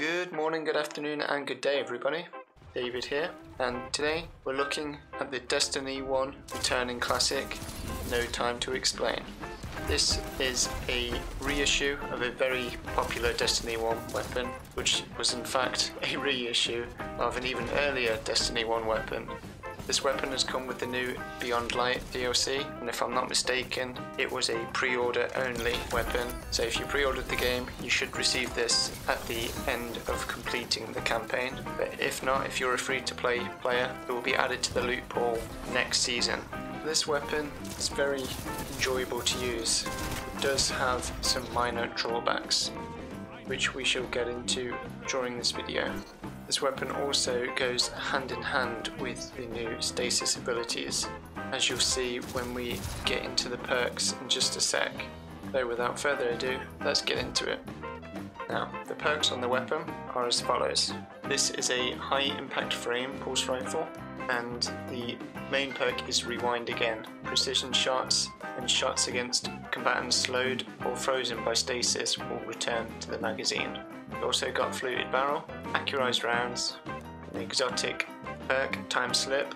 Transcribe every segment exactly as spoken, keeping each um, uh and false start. Good morning, good afternoon and good day everybody, David here, and today we're looking at the Destiny one returning classic, No Time to Explain. This is a reissue of a very popular Destiny one weapon, which was in fact a reissue of an even earlier Destiny one weapon. This weapon has come with the new Beyond Light D L C, and if I'm not mistaken, it was a pre-order only weapon, so if you pre-ordered the game, you should receive this at the end of completing the campaign, but if not, if you're a free-to-play player, it will be added to the loot pool next season. This weapon is very enjoyable to use. It does have some minor drawbacks, which we shall get into during this video. This weapon also goes hand in hand with the new stasis abilities, as you'll see when we get into the perks in just a sec. So without further ado, let's get into it. Now, the perks on the weapon are as follows. This is a high impact frame pulse rifle, and the main perk is rewind again. Precision shots and shots against combatants slowed or frozen by stasis will return to the magazine. We've also got fluted barrel, accurized rounds, an exotic perk time slip,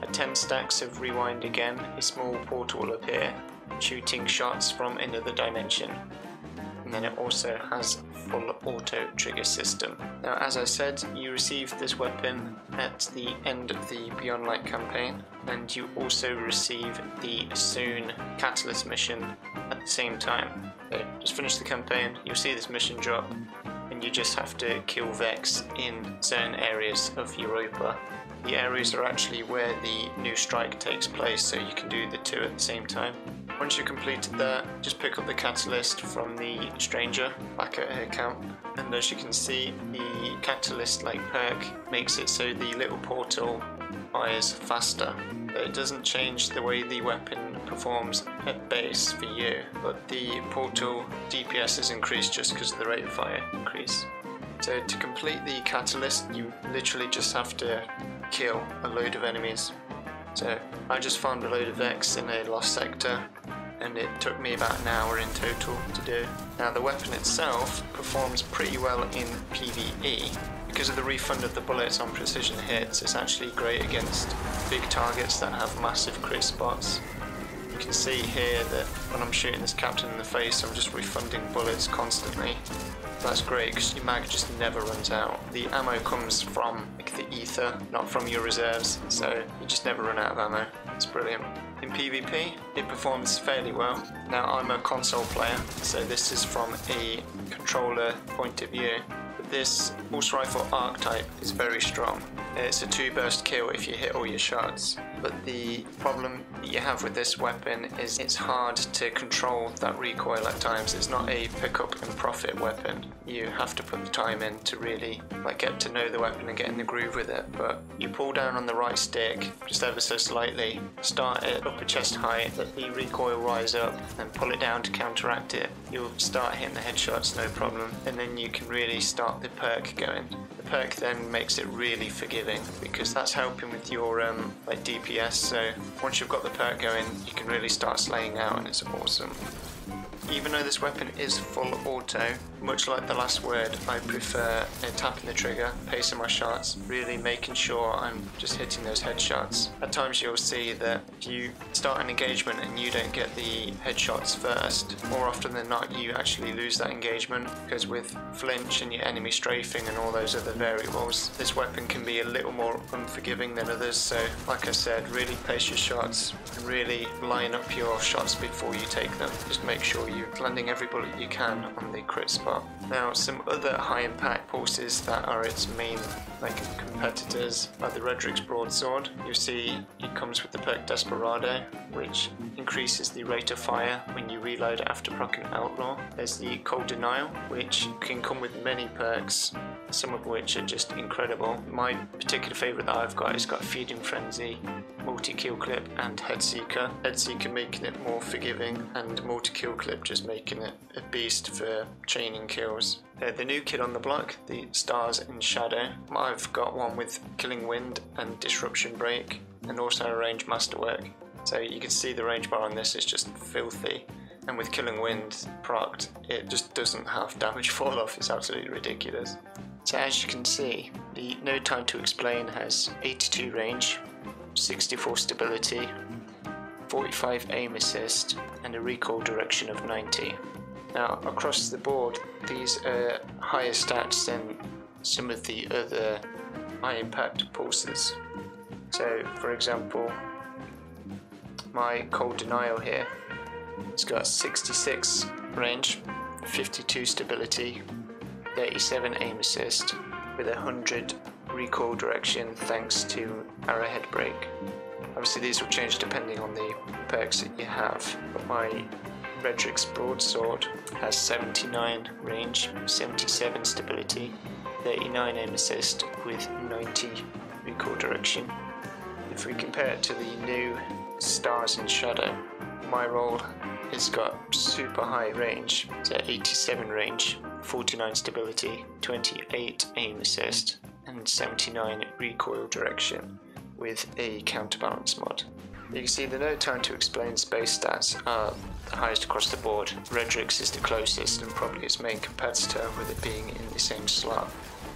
a ten stacks of rewind again, a small portal will appear, shooting shots from another dimension. And then it also has full auto trigger system. Now, as I said, you receive this weapon at the end of the Beyond Light campaign, and you also receive the Soon Catalyst mission at the same time. So just finish the campaign, you'll see this mission drop, and you just have to kill Vex in certain areas of Europa. The areas are actually where the new strike takes place, so you can do the two at the same time. Once you've completed that, just pick up the catalyst from the stranger back at her camp, and as you can see, the catalyst like perk makes it so the little portal fires faster. It doesn't change the way the weapon performs at base for you, but the portal D P S is increased just because of the rate of fire increase. So to complete the catalyst, you literally just have to kill a load of enemies. So I just found a load of Vex in a lost sector, and it took me about an hour in total to do. Now, the weapon itself performs pretty well in PvE. Because of the refund of the bullets on precision hits, it's actually great against big targets that have massive crit spots. You can see here that when I'm shooting this captain in the face, I'm just refunding bullets constantly. That's great because your mag just never runs out. The ammo comes from like, the ether, not from your reserves, so you just never run out of ammo. It's brilliant. In PvP, it performs fairly well. Now, I'm a console player, so this is from a controller point of view. But this pulse rifle archetype is very strong. It's a two burst kill if you hit all your shots. But the problem that you have with this weapon is it's hard to control that recoil at times. It's not a pick up and profit weapon. You have to put the time in to really like get to know the weapon and get in the groove with it. But you pull down on the right stick just ever so slightly, start it up a chest height, let the recoil rise up, and pull it down to counteract it. You'll start hitting the headshots no problem, and then you can really start the perk going. The perk then makes it really forgiving because that's helping with your um, like D P S. So once you've got the perk going, you can really start slaying out, and it's awesome. Even though this weapon is full auto, much like the last word, I prefer uh, tapping the trigger, pacing my shots, really making sure I'm just hitting those headshots. At times you'll see that if you start an engagement and you don't get the headshots first, more often than not you actually lose that engagement, because with flinch and your enemy strafing and all those other variables, this weapon can be a little more unforgiving than others. So like I said, really pace your shots and really line up your shots before you take them. Just make sure you You're landing every bullet you can on the crit spot. Now, some other high impact pulses that are its main like competitors are the Redrix's Broadsword. You see it comes with the perk Desperado, which increases the rate of fire when you reload after proc and outlaw. There's the Cold Denial, which can come with many perks, some of which are just incredible. My particular favourite that I've got is got Feeding Frenzy, Multi-Kill Clip and Head Seeker. Head Seeker making it more forgiving, and Multi-Kill Clip just making it a beast for chaining kills. Uh, the new kid on the block, the Stars in Shadow. I've got one with Killing Wind and Disruption Break, and also a Range Masterwork. So you can see the range bar on this is just filthy. And with Killing Wind procced, it just doesn't have damage fall off. It's absolutely ridiculous. So as you can see, the No Time to Explain has eighty-two range, sixty-four stability, forty-five aim assist, and a recoil direction of ninety. Now across the board, these are higher stats than some of the other high impact pulses. So for example, my Cold Denial here, it's got sixty-six range, fifty-two stability, thirty-seven aim assist, with one hundred recoil direction thanks to arrowhead break. Obviously these will change depending on the perks that you have, but my Redrix's Broadsword has seventy-nine range, seventy-seven stability, thirty-nine aim assist with ninety recoil direction. If we compare it to the new Stars in Shadow, my roll has got super high range, so eighty-seven range, forty-nine stability, twenty-eight aim assist, and seventy-nine recoil direction with a counterbalance mod. You can see the No Time to Explain space stats are the highest across the board. Redrix is the closest and probably its main competitor, with it being in the same slot.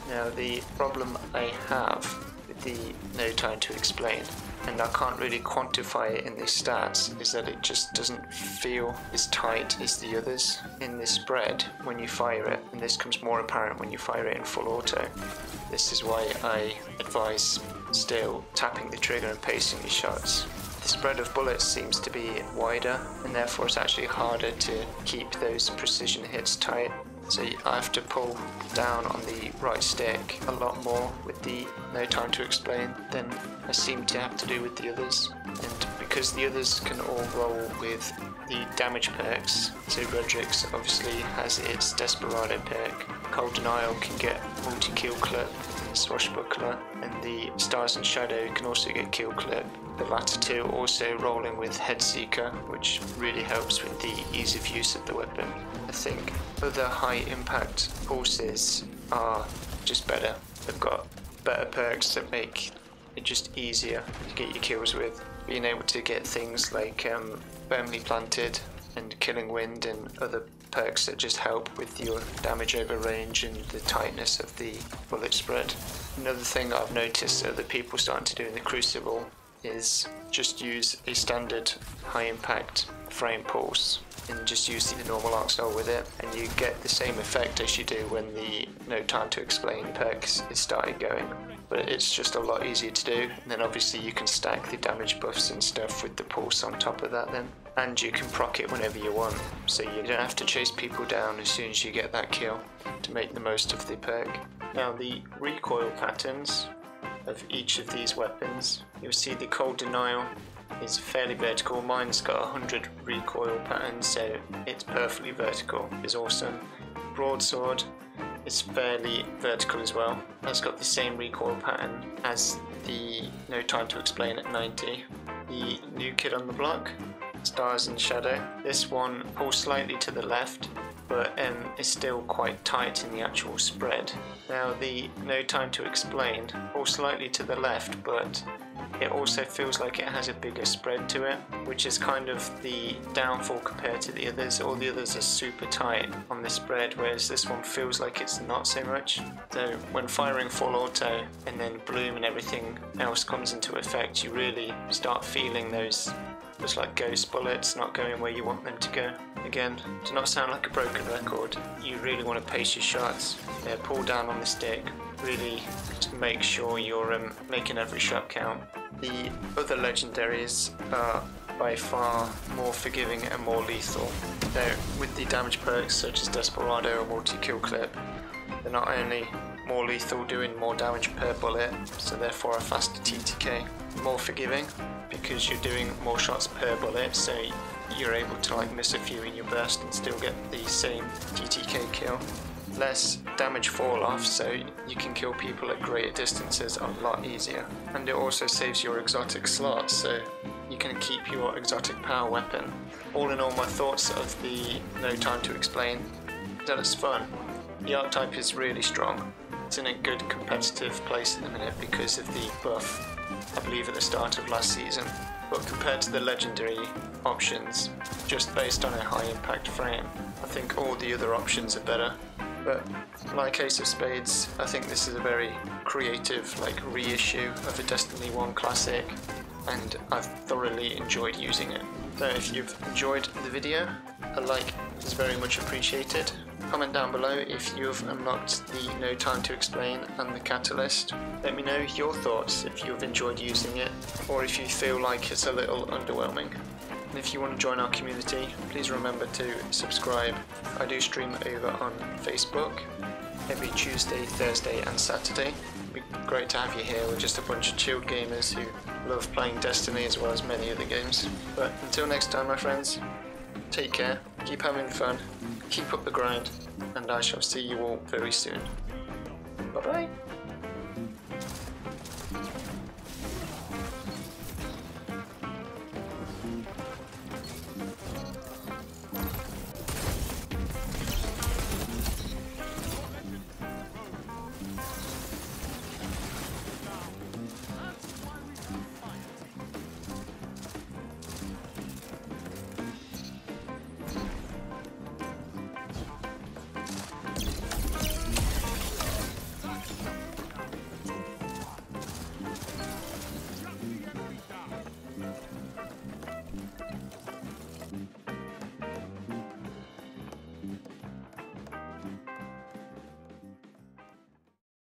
Now the problem I have with the No Time to Explain, and I can't really quantify it in the stats, is that it just doesn't feel as tight as the others in this spread when you fire it, and this comes more apparent when you fire it in full auto. This is why I advise still tapping the trigger and pacing your shots. The spread of bullets seems to be wider, and therefore it's actually harder to keep those precision hits tight. So I have to pull down on the right stick a lot more with the No Time to Explain than I seem to have to do with the others. And because the others can all roll with the damage perks, so Redrix obviously has its Desperado perk, Cold Denial can get multi-kill clip and Swashbuckler, and the Stars in Shadow can also get kill clip. The latter two also rolling with Headseeker, which really helps with the ease of use of the weapon. I think other high impact pulses are just better. They've got better perks that make it just easier to get your kills with. Being able to get things like um, firmly planted and Killing Wind and other perks that just help with your damage over range and the tightness of the bullet spread. Another thing I've noticed other people starting to do in the Crucible is just use a standard high impact frame pulse and just use the normal arc style with it, and you get the same effect as you do when the No Time to Explain perks is started going, but it's just a lot easier to do. And then obviously you can stack the damage buffs and stuff with the pulse on top of that then, and you can proc it whenever you want, so you don't have to chase people down as soon as you get that kill to make the most of the perk. Now the recoil patterns of each of these weapons, you'll see the Cold Denial is fairly vertical. Mine's got one hundred recoil patterns, so it's perfectly vertical, it's awesome. Broadsword is fairly vertical as well, that's got the same recoil pattern as the No Time to Explain at ninety. The new kid on the block, Stars in Shadow, this one pulls slightly to the left, but um, it's still quite tight in the actual spread. Now the No Time to Explain pulls slightly to the left, but it also feels like it has a bigger spread to it, which is kind of the downfall compared to the others. All the others are super tight on the spread, whereas this one feels like it's not so much. So when firing full auto and then bloom and everything else comes into effect, you really start feeling those just like ghost bullets not going where you want them to go. Again, to not sound like a broken record, you really want to pace your shots, yeah, pull down on the stick, really to make sure you're um, making every shot count. The other legendaries are by far more forgiving and more lethal. Now, with the damage perks such as Desperado or multi-kill clip, they're not only more lethal, doing more damage per bullet, so therefore a faster T T K. More forgiving, because you're doing more shots per bullet, so you're able to like miss a few in your burst and still get the same T T K kill. Less damage fall off, so you can kill people at greater distances a lot easier. And it also saves your exotic slots, so you can keep your exotic power weapon. All in all, my thoughts of the No Time to Explain is that it's fun. The archetype is really strong. It's in a good competitive place at the minute because of the buff, I believe at the start of last season, but compared to the legendary, options just based on a high impact frame. I think all the other options are better, but like Ace of Spades, I think this is a very creative like reissue of a Destiny one classic, and I've thoroughly enjoyed using it. So if you've enjoyed the video, a like is very much appreciated. Comment down below if you've unlocked the No Time to Explain and the Catalyst. Let me know your thoughts if you've enjoyed using it, or if you feel like it's a little underwhelming. And if you want to join our community, please remember to subscribe. I do stream over on Facebook every Tuesday, Thursday and Saturday. It'd be great to have you here. We're just a bunch of chilled gamers who love playing Destiny as well as many other games. But until next time, my friends, take care, keep having fun, keep up the grind, and I shall see you all very soon. Bye bye!